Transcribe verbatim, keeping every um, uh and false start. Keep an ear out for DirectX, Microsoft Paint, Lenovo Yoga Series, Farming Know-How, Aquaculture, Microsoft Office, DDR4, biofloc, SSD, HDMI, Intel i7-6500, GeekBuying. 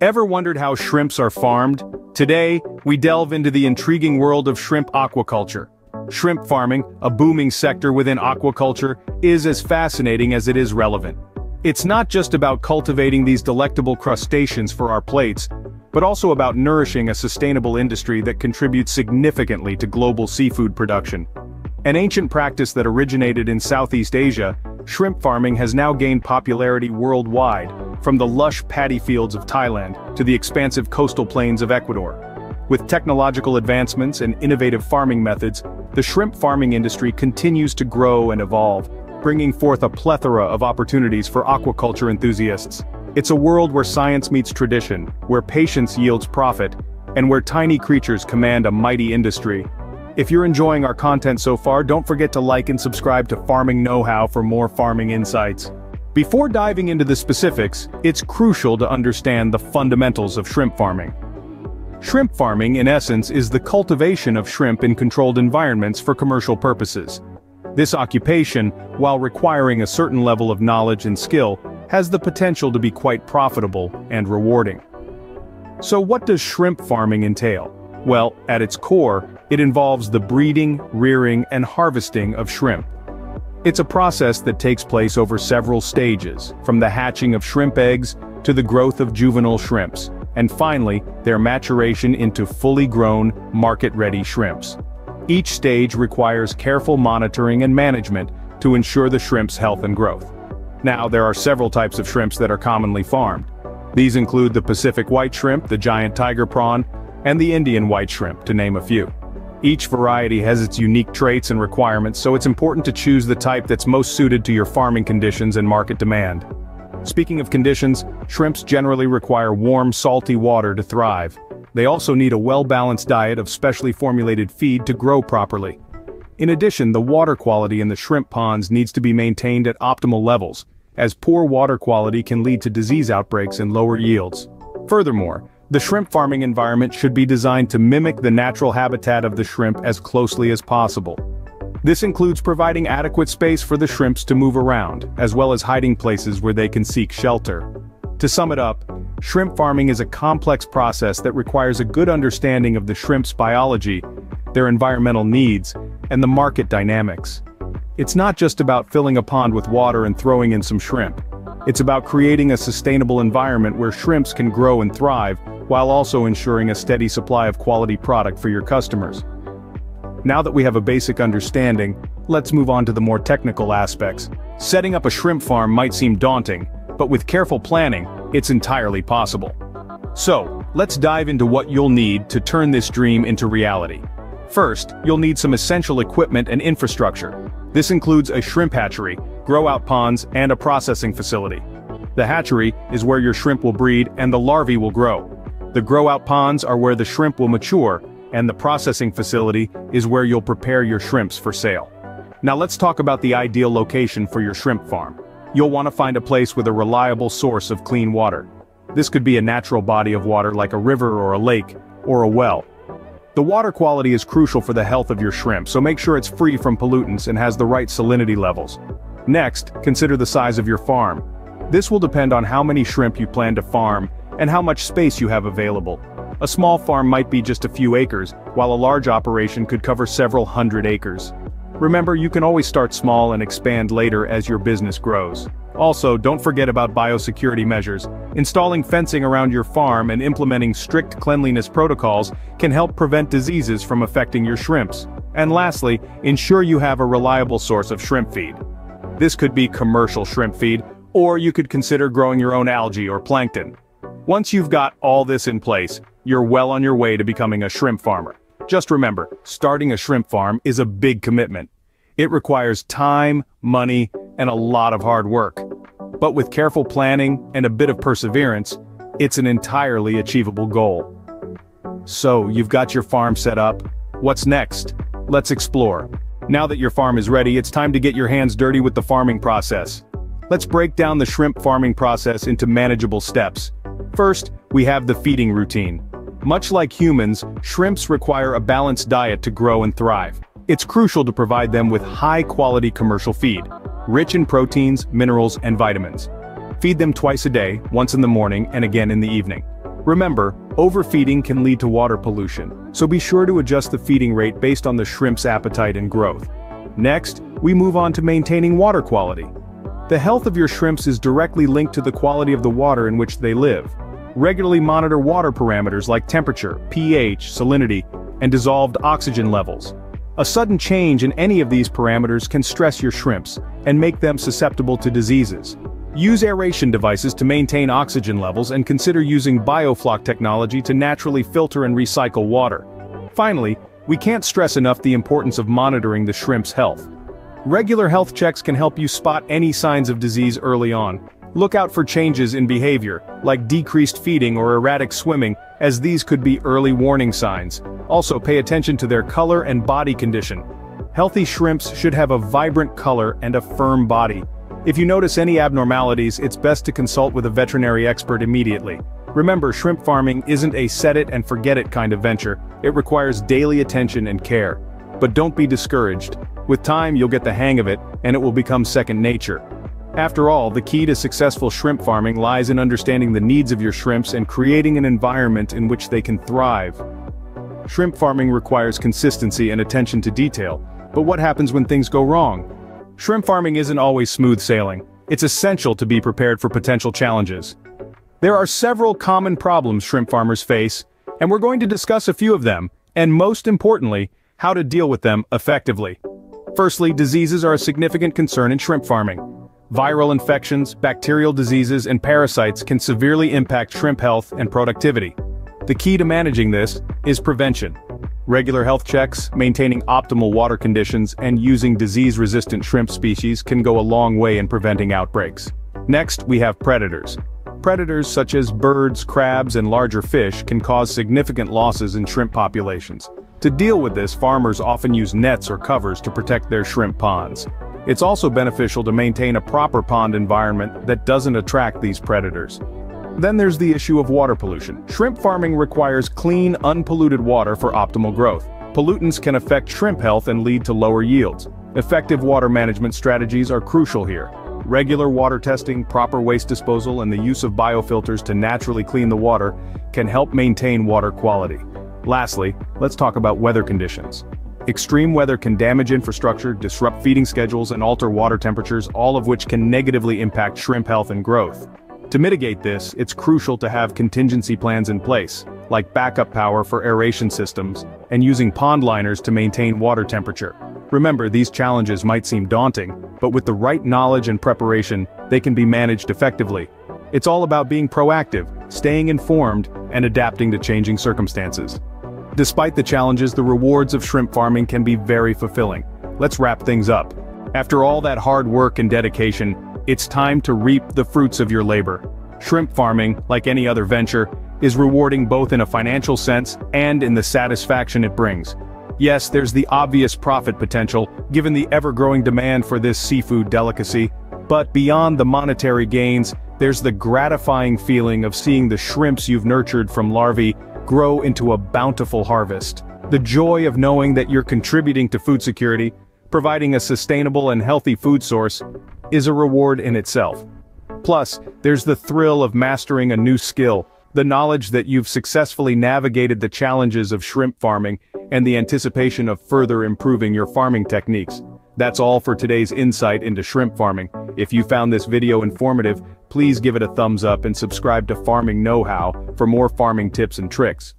Ever wondered how shrimps are farmed? Today, we delve into the intriguing world of shrimp aquaculture. Shrimp farming, a booming sector within aquaculture, is as fascinating as it is relevant. It's not just about cultivating these delectable crustaceans for our plates, but also about nourishing a sustainable industry that contributes significantly to global seafood production. An ancient practice that originated in Southeast Asia, shrimp farming has now gained popularity worldwide, from the lush paddy fields of Thailand to the expansive coastal plains of Ecuador. With technological advancements and innovative farming methods, the shrimp farming industry continues to grow and evolve, bringing forth a plethora of opportunities for aquaculture enthusiasts. It's a world where science meets tradition, where patience yields profit, and where tiny creatures command a mighty industry. If you're enjoying our content so far, don't forget to like and subscribe to Farming Know-How for more farming insights. Before diving into the specifics, it's crucial to understand the fundamentals of shrimp farming. Shrimp farming, in essence, is the cultivation of shrimp in controlled environments for commercial purposes. This occupation, while requiring a certain level of knowledge and skill, has the potential to be quite profitable and rewarding. So what does shrimp farming entail? Well, at its core, it involves the breeding, rearing, and harvesting of shrimp. It's a process that takes place over several stages, from the hatching of shrimp eggs to the growth of juvenile shrimps, and finally, their maturation into fully grown, market-ready shrimps. Each stage requires careful monitoring and management to ensure the shrimp's health and growth. Now, there are several types of shrimps that are commonly farmed. These include the Pacific white shrimp, the giant tiger prawn, and the Indian white shrimp, to name a few. Each variety has its unique traits and requirements, so it's important to choose the type that's most suited to your farming conditions and market demand. Speaking of conditions, shrimps generally require warm, salty water to thrive. They also need a well-balanced diet of specially formulated feed to grow properly. In addition, the water quality in the shrimp ponds needs to be maintained at optimal levels, as poor water quality can lead to disease outbreaks and lower yields. Furthermore, the shrimp farming environment should be designed to mimic the natural habitat of the shrimp as closely as possible. This includes providing adequate space for the shrimps to move around, as well as hiding places where they can seek shelter. To sum it up, shrimp farming is a complex process that requires a good understanding of the shrimp's biology, their environmental needs, and the market dynamics. It's not just about filling a pond with water and throwing in some shrimp. It's about creating a sustainable environment where shrimps can grow and thrive, while also ensuring a steady supply of quality product for your customers. Now that we have a basic understanding, let's move on to the more technical aspects. Setting up a shrimp farm might seem daunting, but with careful planning, it's entirely possible. So, let's dive into what you'll need to turn this dream into reality. First, you'll need some essential equipment and infrastructure. This includes a shrimp hatchery, grow-out ponds, and a processing facility. The hatchery is where your shrimp will breed and the larvae will grow. The grow-out ponds are where the shrimp will mature, and the processing facility is where you'll prepare your shrimps for sale. Now let's talk about the ideal location for your shrimp farm. You'll want to find a place with a reliable source of clean water. This could be a natural body of water like a river or a lake, or a well. The water quality is crucial for the health of your shrimp, so make sure it's free from pollutants and has the right salinity levels. Next, consider the size of your farm. This will depend on how many shrimp you plan to farm and how much space you have available. A small farm might be just a few acres, while a large operation could cover several hundred acres. Remember, you can always start small and expand later as your business grows. Also, don't forget about biosecurity measures. Installing fencing around your farm and implementing strict cleanliness protocols can help prevent diseases from affecting your shrimps. And lastly, ensure you have a reliable source of shrimp feed. This could be commercial shrimp feed, or you could consider growing your own algae or plankton. Once you've got all this in place, you're well on your way to becoming a shrimp farmer. Just remember, starting a shrimp farm is a big commitment. It requires time, money, and a lot of hard work. But with careful planning and a bit of perseverance, it's an entirely achievable goal. So, you've got your farm set up. What's next? Let's explore. Now that your farm is ready, it's time to get your hands dirty with the farming process. Let's break down the shrimp farming process into manageable steps. First, we have the feeding routine. Much like humans, shrimps require a balanced diet to grow and thrive. It's crucial to provide them with high-quality commercial feed, rich in proteins, minerals, and vitamins. Feed them twice a day, once in the morning and again in the evening. Remember, overfeeding can lead to water pollution, so be sure to adjust the feeding rate based on the shrimp's appetite and growth. Next, we move on to maintaining water quality. The health of your shrimps is directly linked to the quality of the water in which they live. Regularly monitor water parameters like temperature, pH, salinity, and dissolved oxygen levels. A sudden change in any of these parameters can stress your shrimps and make them susceptible to diseases. Use aeration devices to maintain oxygen levels and consider using biofloc technology to naturally filter and recycle water. Finally, we can't stress enough the importance of monitoring the shrimp's health. Regular health checks can help you spot any signs of disease early on. Look out for changes in behavior, like decreased feeding or erratic swimming, as these could be early warning signs. Also, pay attention to their color and body condition. Healthy shrimps should have a vibrant color and a firm body. If you notice any abnormalities, it's best to consult with a veterinary expert immediately. Remember, shrimp farming isn't a set-it-and-forget-it kind of venture. It requires daily attention and care. But don't be discouraged. With time, you'll get the hang of it, and it will become second nature. After all, the key to successful shrimp farming lies in understanding the needs of your shrimps and creating an environment in which they can thrive. Shrimp farming requires consistency and attention to detail, but what happens when things go wrong? Shrimp farming isn't always smooth sailing. It's essential to be prepared for potential challenges. There are several common problems shrimp farmers face, and we're going to discuss a few of them, and most importantly, how to deal with them effectively. Firstly, diseases are a significant concern in shrimp farming. Viral infections, bacterial diseases, and parasites can severely impact shrimp health and productivity. The key to managing this is prevention. Regular health checks, maintaining optimal water conditions, and using disease-resistant shrimp species can go a long way in preventing outbreaks. Next, we have predators. Predators such as birds, crabs, and larger fish can cause significant losses in shrimp populations. To deal with this, farmers often use nets or covers to protect their shrimp ponds. It's also beneficial to maintain a proper pond environment that doesn't attract these predators. Then there's the issue of water pollution. Shrimp farming requires clean, unpolluted water for optimal growth. Pollutants can affect shrimp health and lead to lower yields. Effective water management strategies are crucial here. Regular water testing, proper waste disposal, and the use of biofilters to naturally clean the water can help maintain water quality. Lastly, let's talk about weather conditions. Extreme weather can damage infrastructure, disrupt feeding schedules, and alter water temperatures, all of which can negatively impact shrimp health and growth. To mitigate this, it's crucial to have contingency plans in place, like backup power for aeration systems, and using pond liners to maintain water temperature. Remember, these challenges might seem daunting, but with the right knowledge and preparation, they can be managed effectively. It's all about being proactive, staying informed, and adapting to changing circumstances. Despite the challenges, the rewards of shrimp farming can be very fulfilling. Let's wrap things up. After all that hard work and dedication, it's time to reap the fruits of your labor. Shrimp farming, like any other venture, is rewarding both in a financial sense and in the satisfaction it brings. Yes, there's the obvious profit potential, given the ever-growing demand for this seafood delicacy, but beyond the monetary gains, there's the gratifying feeling of seeing the shrimps you've nurtured from larvae grow into a bountiful harvest. The joy of knowing that you're contributing to food security, providing a sustainable and healthy food source, is a reward in itself. Plus, there's the thrill of mastering a new skill, the knowledge that you've successfully navigated the challenges of shrimp farming, and the anticipation of further improving your farming techniques. That's all for today's insight into shrimp farming. If you found this video informative, please give it a thumbs up and subscribe to Farming Know-How for more farming tips and tricks.